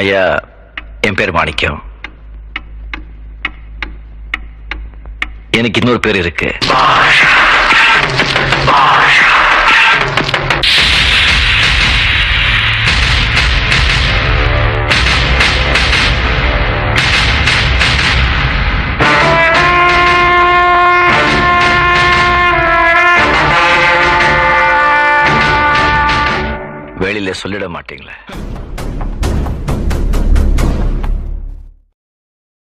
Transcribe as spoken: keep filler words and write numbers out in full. Aya, Empire Manikkam. Enakku Innoru per irukku. Basha! Basha! வெளியில சொல்லிட மாட்டீங்களே.